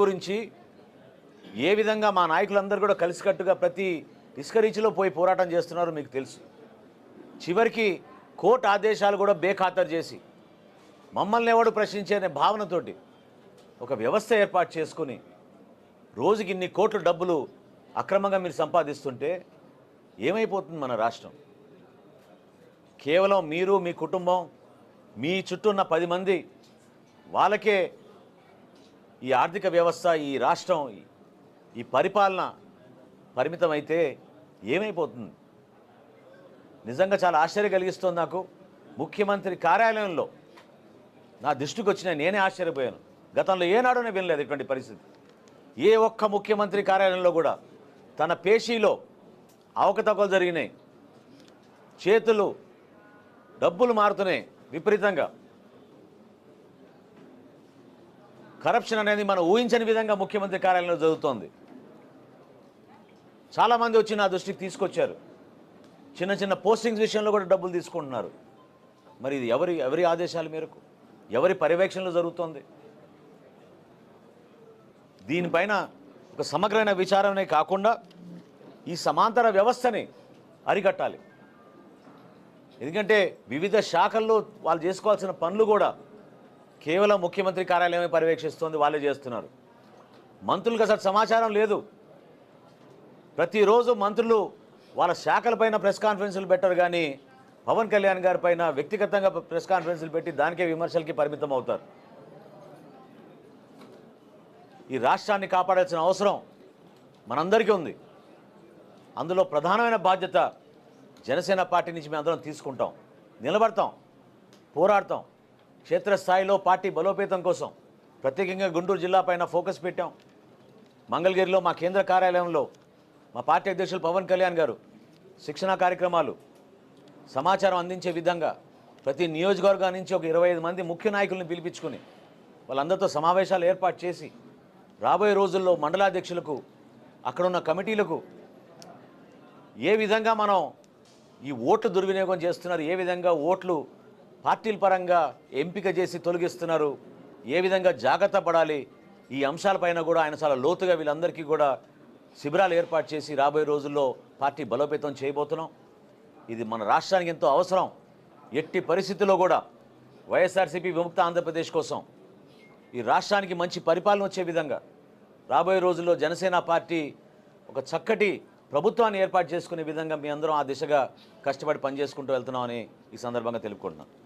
గురించి ఏ విధంగా మా నాయకులందరూ కూడా కలిసికట్టుగా ప్రతి ఇస్కరీచిలో పోయి పోరాటం చేస్తున్నారు మీకు తెలుసు। చివర్కి కోర్టు ఆదేశాలు కూడా బేఖాతరు చేసి మమ్మల్ని ఎవడు ప్రశ్నించేనే భావనతోటి ఒక వ్యవస్థ ఏర్పాటు చేసుకొని రోజుకి ఇన్ని కోట్ల డబ్బులు అక్రమంగా మీరు సంపాదిస్తుంటే ఏమైపోతుంది మన రాష్ట్రం। కేవలం మీరు మీ కుటుంబం మీ చుట్టూ ఉన్న 10 మంది వాళ్ళకే ఈ ఆర్థిక వ్యవస్థ ఈ రాష్ట్రం ఈ పరిపాలన పరిమితమైతే ఏమైపోతుంది నిజంగా చాలా ఆశ్చర్యం కలిగిస్తుంది। నాకు ముఖ్యమంత్రి కార్యాలయంలో నా దృష్టికి వచ్చిన నేనే ఆశ్చర్యపోయాను। గతంలో ఏనాడో నేను వినలేదు ఇటువంటి పరిస్థితి। ఏ ఒక్క ముఖ్యమంత్రి కార్యాలయంలో కూడా తన పేషీలో అవకతవకలు జరిగినాయి, చేతులు డబ్బులు మారుతున్నాయి విపరీతంగా। కరప్షన్ అనేది మనం ఊహించని విధంగా ముఖ్యమంత్రి కార్యాలయంలో జరుగుతోంది। చాలామంది వచ్చి నా దృష్టికి తీసుకొచ్చారు, చిన్న చిన్న పోస్టింగ్స్ విషయంలో కూడా డబ్బులు తీసుకుంటున్నారు। మరి ఇది ఎవరి ఆదేశాల మేరకు ఎవరి పర్యవేక్షణలో జరుగుతోంది? దీనిపైన ఒక సమగ్రమైన విచారణే కాకుండా ఈ సమాంతర వ్యవస్థని అరికట్టాలి। ఎందుకంటే వివిధ శాఖల్లో వాళ్ళు చేసుకోవాల్సిన పనులు కూడా కేవలం ముఖ్యమంత్రి కార్యాలయమే పర్యవేక్షిస్తోంది, వాళ్ళే చేస్తున్నారు। మంత్రులకు అసలు సమాచారం లేదు। ప్రతిరోజు మంత్రులు వాళ్ళ శాఖలపైన ప్రెస్ కాన్ఫరెన్సులు పెట్టరు, కానీ పవన్ కళ్యాణ్ గారి పైన వ్యక్తిగతంగా ప్రెస్ కాన్ఫరెన్సులు పెట్టి దానికే విమర్శలకి పరిమితం అవుతారు। ఈ రాష్ట్రాన్ని కాపాడాల్సిన అవసరం మనందరికీ ఉంది। అందులో ప్రధానమైన బాధ్యత జనసేన పార్టీ నుంచి మేము అందరం తీసుకుంటాం, నిలబడతాం, పోరాడతాం। క్షేత్రస్థాయిలో పార్టీ బలోపేతం కోసం ప్రత్యేకంగా గుంటూరు జిల్లా పైన ఫోకస్ పెట్టాం। మంగళగిరిలో మా కేంద్ర కార్యాలయంలో మా పార్టీ అధ్యక్షులు పవన్ కళ్యాణ్ గారు శిక్షణా కార్యక్రమాలు సమాచారం అందించే విధంగా ప్రతి నియోజకవర్గం నుంచి ఒక 25 మంది ముఖ్య నాయకులను పిలిపించుకుని వాళ్ళందరితో సమావేశాలు ఏర్పాటు చేసి రాబోయే రోజుల్లో మండలాధ్యక్షులకు అక్కడున్న కమిటీలకు ఏ విధంగా మనం ఈ ఓట్లు దుర్వినియోగం చేస్తున్నారు, ఏ విధంగా ఓట్లు పార్టీల పరంగా ఎంపిక చేసి తొలగిస్తున్నారు, ఏ విధంగా జాగ్రత్త పడాలి, ఈ అంశాలపైన కూడా ఆయన చాలా లోతుగా వీళ్ళందరికీ కూడా శిబిరాలు ఏర్పాటు చేసి రాబోయే రోజుల్లో పార్టీ బలోపేతం చేయబోతున్నాం। ఇది మన రాష్ట్రానికి ఎంతో అవసరం। ఎట్టి పరిస్థితుల్లో కూడా వైఎస్ఆర్సీపీ విముక్త ఆంధ్రప్రదేశ్ కోసం ఈ రాష్ట్రానికి మంచి పరిపాలన వచ్చే విధంగా రాబోయే రోజుల్లో జనసేన పార్టీ ఒక చక్కటి ప్రభుత్వాన్ని ఏర్పాటు చేసుకునే విధంగా మీ అందరం ఆ దిశగా కష్టపడి పనిచేసుకుంటూ వెళ్తున్నామని ఈ సందర్భంగా తెలుపుకుంటున్నాను।